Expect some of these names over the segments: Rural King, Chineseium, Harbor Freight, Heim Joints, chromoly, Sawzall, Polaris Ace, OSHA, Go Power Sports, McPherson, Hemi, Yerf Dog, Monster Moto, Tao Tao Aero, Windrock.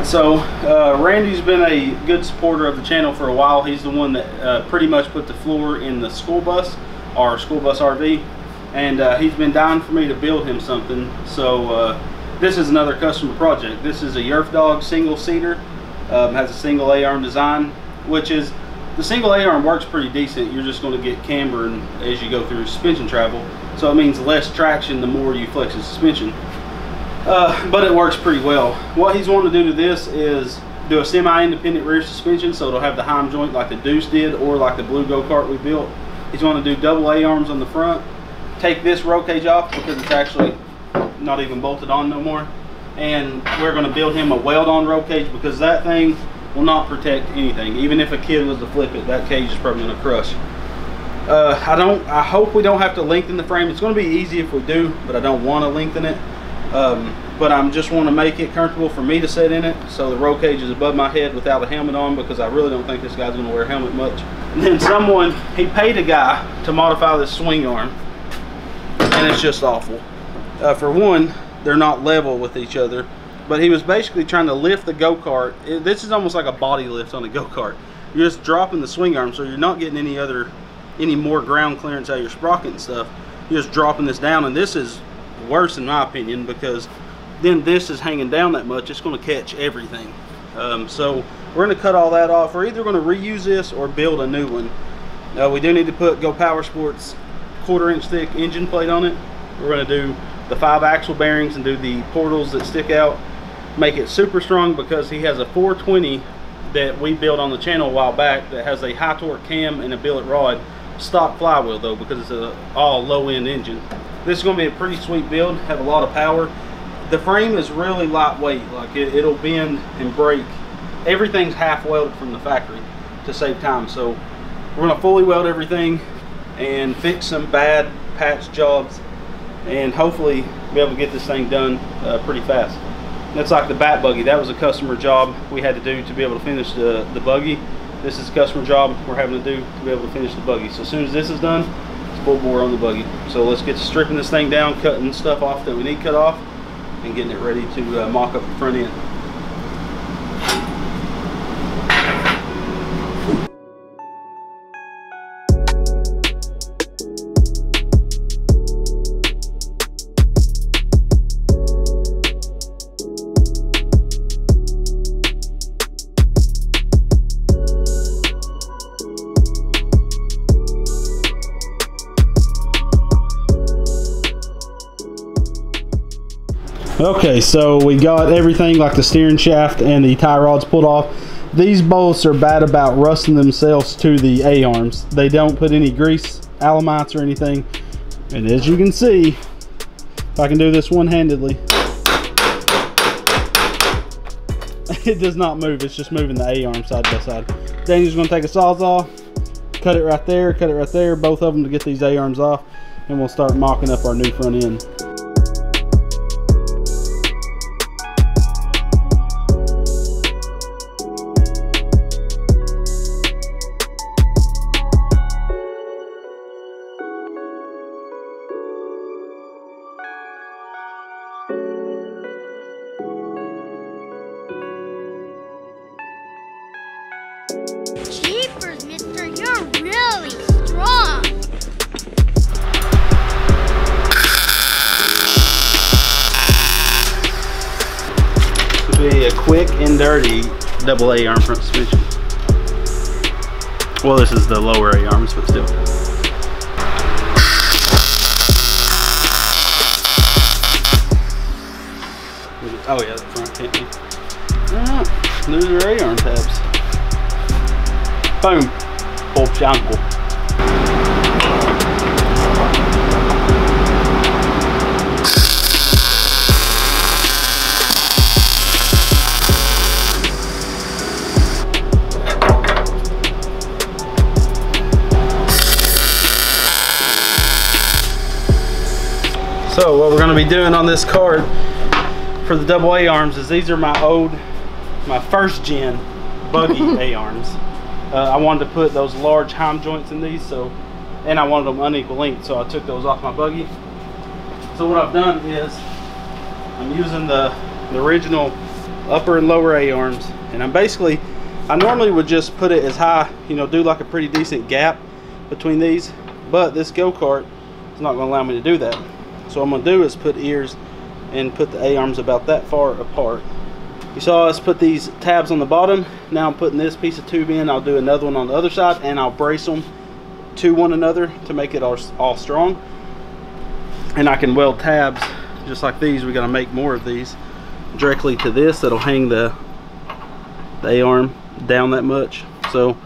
right, so Randy's been a good supporter of the channel for a while. He's the one that pretty much put the floor in the school bus, our school bus RV, and he's been dying for me to build him something. So this is another customer project. This is a Yerf Dog single-seater, has a single A-arm design, which is, the single A-arm works pretty decent. You're just going to get cambering as you go through suspension travel, so it means less traction the more you flex the suspension. But it works pretty well. What he's wanting to do to this is do a semi-independent rear suspension, so it'll have the Heim joint like the Deuce did or like the blue go-kart we built. He's going to do double A-arms on the front, take this roll cage off because it's actually not even bolted on no more, and we're going to build him a weld-on roll cage because that thing will not protect anything. Even if a kid was to flip it, that cage is probably going to crush. I hope we don't have to lengthen the frame. It's going to be easy if we do, but I don't want to lengthen it. But I just want to make it comfortable for me to sit in it, so the roll cage is above my head without a helmet on, because I really don't think this guy's going to wear a helmet much. And then someone, he paid a guy to modify this swing arm, and it's just awful. For one, they're not level with each other, but he was basically trying to lift the go-kart. This is almost like a body lift on a go-kart. You're just dropping the swing arm, so you're not getting any more ground clearance out of your sprocket and stuff. You're just dropping this down, and this is worse in my opinion, because then this is hanging down that much, it's going to catch everything. So we're going to cut all that off. We're either going to reuse this or build a new one. We do need to put Go Power Sports 1/4 inch thick engine plate on it. We're going to do the 5 axle bearings and do the portals that stick out, make it super strong, because he has a 420 that we built on the channel a while back that has a high torque cam and a billet rod, stock flywheel though, because it's an all low end engine. This is going to be a pretty sweet build, have a lot of power. The frame is really lightweight, like it'll bend and break. Everything's half welded from the factory to save time, so we're going to fully weld everything and fix some bad patch jobs and hopefully be able to get this thing done pretty fast. That's like the bat buggy. That was a customer job we had to do to be able to finish the buggy. This is a customer job we're having to do to be able to finish the buggy. So as soon as this is done, full bore on the buggy. So let's get to stripping this thing down, cutting stuff off that we need cut off, and getting it ready to mock up the front end. Okay, so we got everything like the steering shaft and the tie rods pulled off. These bolts are bad about rusting themselves to the A-arms. They don't put any grease, alamites or anything. And as you can see, if I can do this one-handedly, it does not move. It's just moving the A-arm side by side. Daniel's gonna take a Sawzall, cut it right there, both of them to get these A-arms off, and we'll start mocking up our new front end. Quick and dirty double A arm front suspension. Well, this is the lower A arms, but still. Oh yeah, the front can't be. Ah, those are A arm tabs. Boom. Full jungle. So what we're going to be doing on this card for the double A arms is these are my first gen buggy A arms. I wanted to put those large Heim joints in these, so, and I wanted them unequal length, so I took those off my buggy. So what I've done is I'm using the original upper and lower A-arms. And I'm basically, I normally would just put it as high, you know, do like a pretty decent gap between these, but this go-kart is not going to allow me to do that. So what I'm going to do is put ears and put the A-arms about that far apart. You saw us put these tabs on the bottom. Now I'm putting this piece of tube in. I'll do another one on the other side, and I'll brace them to one another to make it all strong. And I can weld tabs just like these. We're going to make more of these directly to this. That'll hang the A-arm down that much. So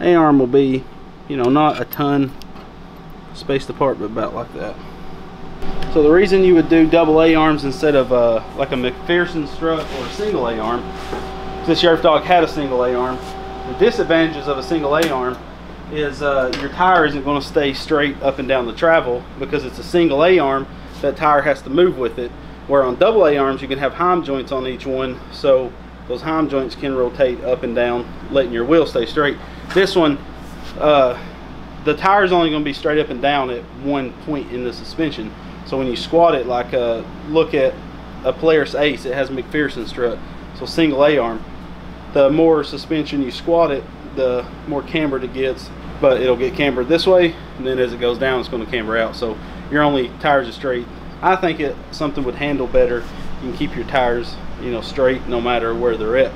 A-arm will be, you know, not a ton spaced apart, but about like that. So the reason you would do double A-arms instead of like a McPherson strut or a single A-arm, since your Earth Dog had a single A-arm, the disadvantages of a single A-arm is your tire isn't going to stay straight up and down the travel because it's a single A-arm. That tire has to move with it. Where on double A-arms, you can have Heim joints on each one, so those Heim joints can rotate up and down, letting your wheel stay straight. This one, the tire is only going to be straight up and down at one point in the suspension. So when you squat it, like look at a Polaris Ace, it has McPherson strut, so single A-arm. The more suspension you squat it, the more cambered it gets, but it'll get cambered this way, and then as it goes down, it's going to camber out. So your only tires are straight. I think it something would handle better. You can keep your tires, you know, straight no matter where they're at.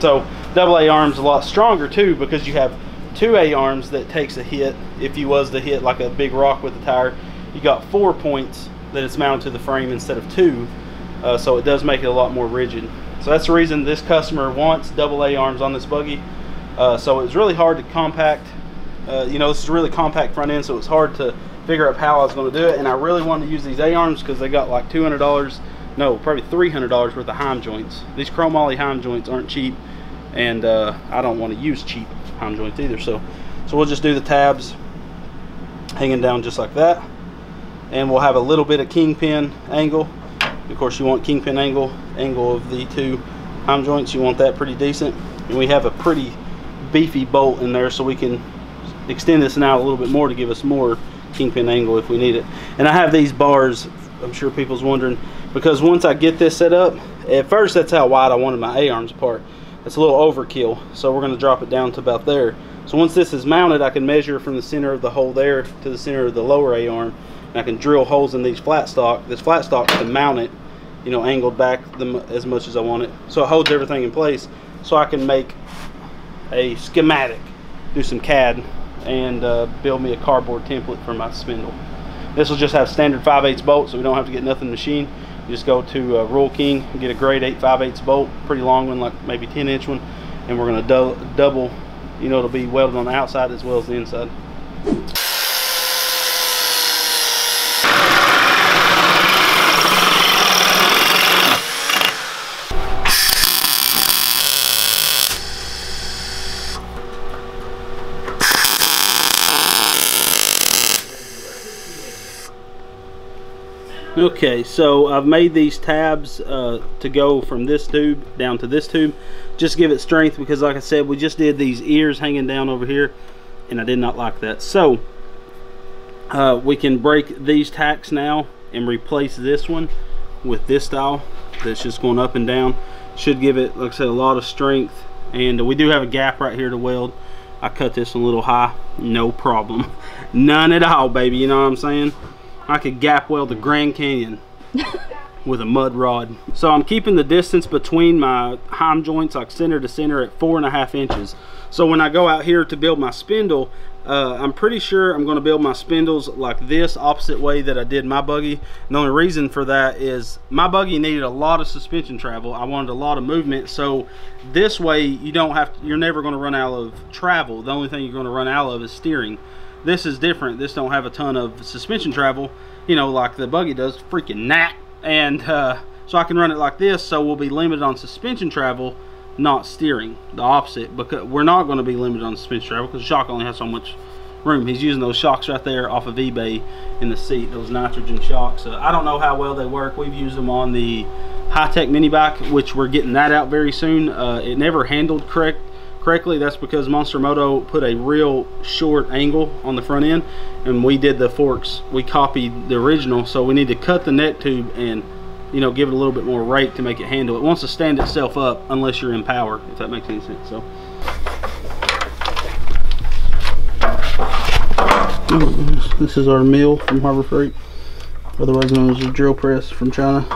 So double A-arms a lot stronger too, because you have two A-arms that takes a hit. If you was to hit like a big rock with the tire, you got 4 points that it's mounted to the frame instead of two, so it does make it a lot more rigid. So that's the reason this customer wants double A-arms on this buggy. So it's really hard to compact. You know, this is a really compact front end, so it's hard to figure out how I was going to do it. And I really wanted to use these A-arms because they got like $200, no, probably $300 worth of Heim joints. These chromoly Heim joints aren't cheap, and I don't want to use cheap Heim joints either. So we'll just do the tabs hanging down just like that. And we'll have a little bit of kingpin angle. Of course, you want kingpin angle of the two Heim joints. You want that pretty decent. And we have a pretty beefy bolt in there, so we can extend this now a little bit more to give us more kingpin angle if we need it. And I have these bars, I'm sure people's wondering, because once I get this set up, at first that's how wide I wanted my A-arms apart. That's a little overkill, so we're going to drop it down to about there. So once this is mounted, I can measure from the center of the hole there to the center of the lower A-arm. And I can drill holes in these flat stock to mount it, you know, angled back as much as I want it. So it holds everything in place, so I can make a schematic, do some CAD, and build me a cardboard template for my spindle. This will just have standard 5/8 bolt, so we don't have to get nothing machined. You just go to Rural King and get a grade 8 5/8 bolt, pretty long one, like maybe 10-inch one, and we're going to double, you know, it'll be welded on the outside as well as the inside. Okay, so I've made these tabs to go from this tube down to this tube, just give it strength, because like I said, we just did these ears hanging down over here and I did not like that. So we can break these tacks now and replace this one with this style that's just going up and down. Should give it, like I said, a lot of strength. And we do have a gap right here to weld. I cut this one a little high, no problem, none at all, baby. You know what I'm saying? I could gap weld the Grand Canyon with a mud rod. So I'm keeping the distance between my Heim joints, like center to center, at 4.5 inches. So when I go out here to build my spindle, I'm pretty sure I'm going to build my spindles like this, opposite way that I did my buggy. And the only reason for that is my buggy needed a lot of suspension travel. I wanted a lot of movement, so this way you don't have to, you're never going to run out of travel. The only thing you're going to run out of is steering. This is different. This don't have a ton of suspension travel, you know, like the buggy does, freaking gnat. And so I can run it like this, so we'll be limited on suspension travel, not steering. The opposite, because we're not going to be limited on suspension travel because the shock only has so much room. He's using those shocks right there off of eBay in the seat, those nitrogen shocks. I don't know how well they work. We've used them on the high-tech mini bike, which we're getting that out very soon. It never handled correctly. That's because Monster Moto put a real short angle on the front end, and we did the forks, we copied the original, so we need to cut the neck tube and you know, give it a little bit more rake to make it handle. It wants to stand itself up unless you're in power, if that makes any sense. So this is our mill from Harbor Freight, otherwise known as a drill press from China.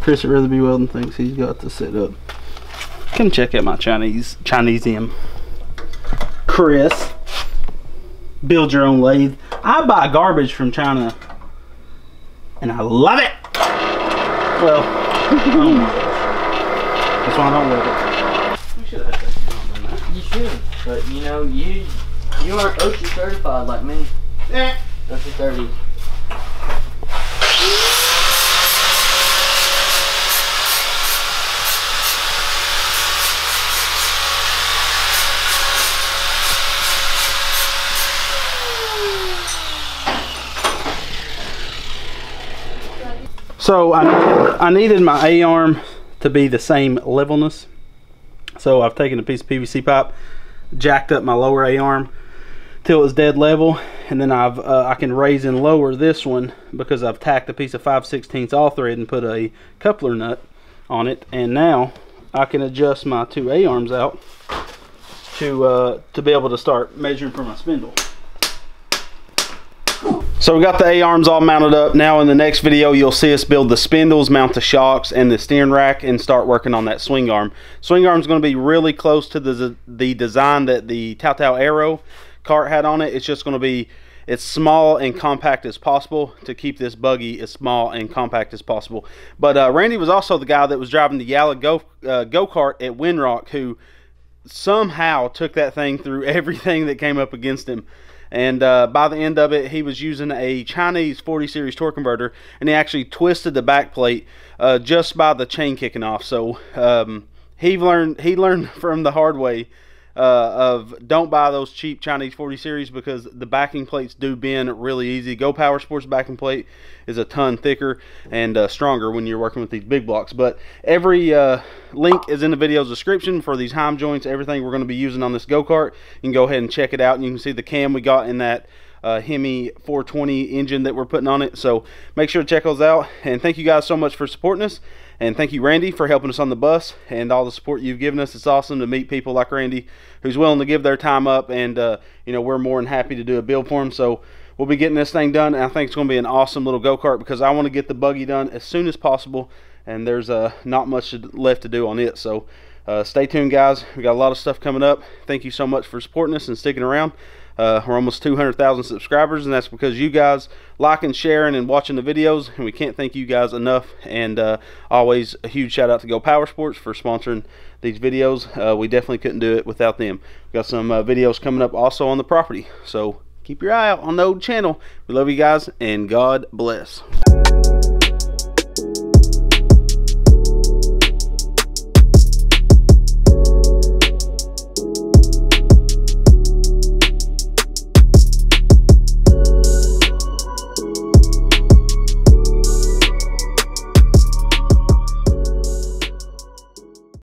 Chris would rather be welding things he's got to set up. Come check out my Chineseium. Chris, build your own lathe. I buy garbage from China and I love it. Well, that's why I don't love it. You should have had that. You should, but you know, you aren't OSHA certified like me. Yeah. OSHA 30. So I needed my A-arm to be the same levelness. So I've taken a piece of PVC pipe, jacked up my lower A-arm till it's dead level, and then I've I can raise and lower this one because I've tacked a piece of 5/16 awl thread and put a coupler nut on it, and now I can adjust my two A-arms out to be able to start measuring for my spindle. So we got the A-arms all mounted up. Now in the next video, you'll see us build the spindles, mount the shocks and the steering rack, and start working on that swing arm. Swing arm is going to be really close to the design that the Tao Tao Aero cart had on it. It's just going to be as small and compact as possible to keep this buggy as small and compact as possible. But Randy was also the guy that was driving the Yala go-kart at Windrock, who somehow took that thing through everything that came up against him. And by the end of it, he was using a Chinese 40 series torque converter, and he actually twisted the back plate just by the chain kicking off. So he learned from the hard way of don't buy those cheap Chinese 40 series because the backing plates do bend really easy. Go Power Sports backing plate is a ton thicker and stronger when you're working with these big blocks. But every link is in the video's description for these Heim joints, everything we're going to be using on this go-kart. You can go ahead and check it out, and you can see the cam we got in that Hemi 420 engine that we're putting on it. So make sure to check those out, and thank you guys so much for supporting us, and thank you Randy for helping us on the bus and all the support you've given us. It's awesome to meet people like Randy who's willing to give their time up, and you know, we're more than happy to do a build for him. So we'll be getting this thing done, and I think it's going to be an awesome little go-kart because I want to get the buggy done as soon as possible, and there's not much left to do on it. So stay tuned guys, we got a lot of stuff coming up. Thank you so much for supporting us and sticking around. We're almost 200,000 subscribers, and that's because you guys liking, sharing, and watching the videos, and we can't thank you guys enough. And always a huge shout out to Go Power Sports for sponsoring these videos. We definitely couldn't do it without them. We've got some videos coming up also on the property, so keep your eye out on the old channel. We love you guys, and God bless.